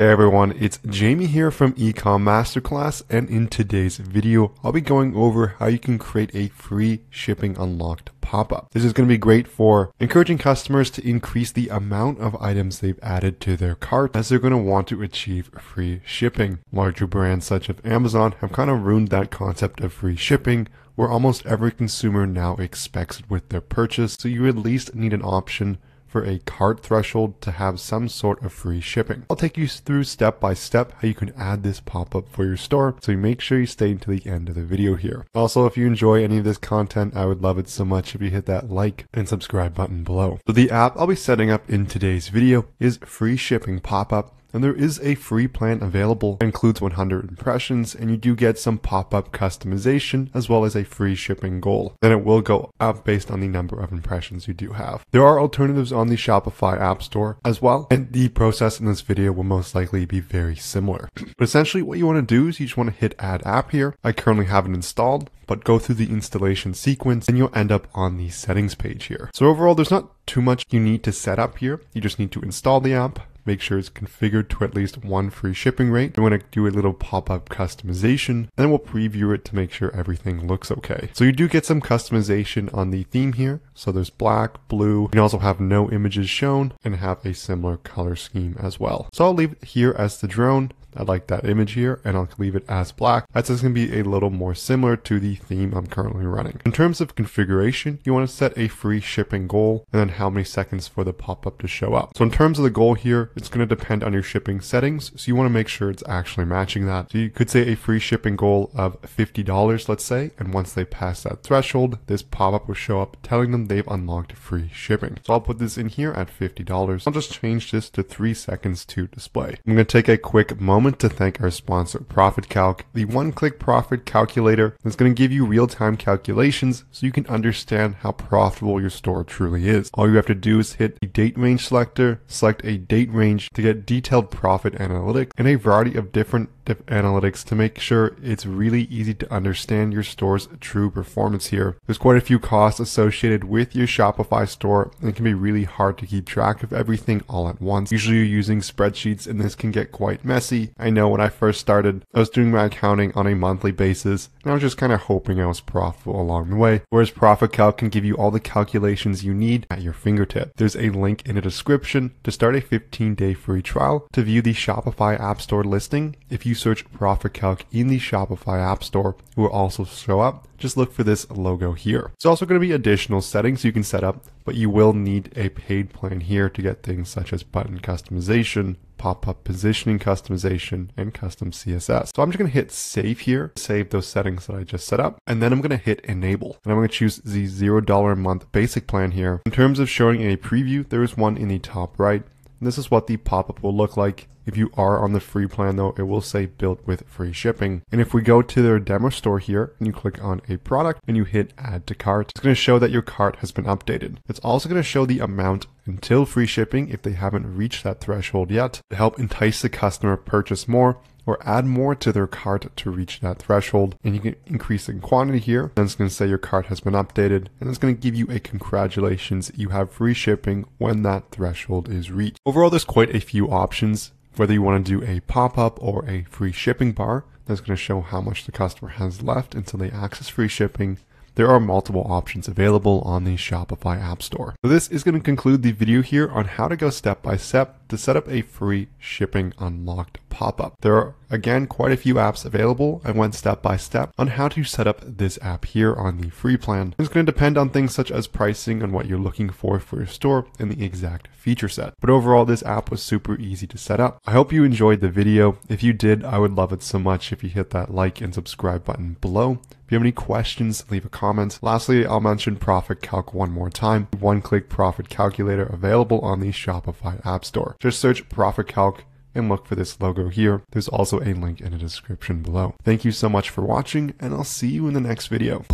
Hey everyone, it's Jamie here from Ecom Masterclass, and in today's video, I'll be going over how you can create a free shipping unlocked pop-up. This is going to be great for encouraging customers to increase the amount of items they've added to their cart, as they're going to want to achieve free shipping. Larger brands such as Amazon have kind of ruined that concept of free shipping, where almost every consumer now expects it with their purchase, so you at least need an option for a cart threshold to have some sort of free shipping. I'll take you through step by step how you can add this pop-up for your store, so make sure you stay until the end of the video here. Also, if you enjoy any of this content, I would love it so much if you hit that like and subscribe button below. So the app I'll be setting up in today's video is Free Shipping Pop-Up, and there is a free plan available that includes 100 impressions, and you do get some pop-up customization as well as a free shipping goal. Then it will go up based on the number of impressions you do have. There are alternatives on the Shopify App Store as well, and the process in this video will most likely be very similar. But essentially what you want to do is you just want to hit Add App here. I currently have it installed, but go through the installation sequence and you'll end up on the settings page here. So overall, there's not too much you need to set up here. You just need to install the app, make sure it's configured to at least one free shipping rate. You want to do a little pop-up customization, then we'll preview it to make sure everything looks okay. So you do get some customization on the theme here. So there's black, blue. You can also have no images shown and have a similar color scheme as well. So I'll leave it here as the drone. I like that image here, and I'll leave it as black. That's just going to be a little more similar to the theme I'm currently running. In terms of configuration, you want to set a free shipping goal and then how many seconds for the pop-up to show up. So in terms of the goal here, it's going to depend on your shipping settings, so you want to make sure it's actually matching that. So you could say a free shipping goal of $50, let's say, and once they pass that threshold, this pop-up will show up telling them they've unlocked free shipping. So I'll put this in here at $50. I'll just change this to 3 seconds to display. I'm going to take a quick moment to thank our sponsor, ProfitCalc, the one-click profit calculator that's going to give you real-time calculations so you can understand how profitable your store truly is. All you have to do is hit the date range selector, select a date range to get detailed profit analytics and a variety of different analytics to make sure it's really easy to understand your store's true performance here. There's quite a few costs associated with your Shopify store, and it can be really hard to keep track of everything all at once. Usually you're using spreadsheets and this can get quite messy. I know when I first started, I was doing my accounting on a monthly basis and I was just kind of hoping I was profitable along the way, whereas ProfitCalc can give you all the calculations you need at your fingertip. There's a link in the description to start a 15-day free trial to view the Shopify App Store listing. If you search ProfitCalc in the Shopify App Store, it will also show up. Just look for this logo here. There's also going to be additional settings you can set up, but you will need a paid plan here to get things such as button customization, pop-up positioning customization, and custom CSS. So I'm just going to hit save here, save those settings that I just set up, and then I'm going to hit enable. And I'm going to choose the $0 a month basic plan here. In terms of showing a preview, there is one in the top right. And this is what the pop-up will look like. If you are on the free plan though, it will say built with free shipping. And if we go to their demo store here and you click on a product and you hit add to cart, it's going to show that your cart has been updated. It's also going to show the amount until free shipping if they haven't reached that threshold yet, to help entice the customer to purchase more or add more to their cart to reach that threshold. And you can increase in quantity here. Then it's going to say your cart has been updated, and it's going to give you a congratulations, you have free shipping when that threshold is reached. Overall, there's quite a few options, whether you want to do a pop-up or a free shipping bar that's going to show how much the customer has left until they access free shipping. There are multiple options available on the Shopify App Store. So this is going to conclude the video here on how to go step by step to set up a free shipping unlocked pop-up. There are again quite a few apps available. I went step by step on how to set up this app here on the free plan. It's going to depend on things such as pricing and what you're looking for your store and the exact feature set. But overall, this app was super easy to set up. I hope you enjoyed the video. If you did, I would love it so much if you hit that like and subscribe button below. If you have any questions, leave a comment. Lastly, I'll mention ProfitCalc one more time. One-click profit calculator available on the Shopify App Store. Just search ProfitCalc and look for this logo here. There's also a link in the description below. Thank you so much for watching, and I'll see you in the next video.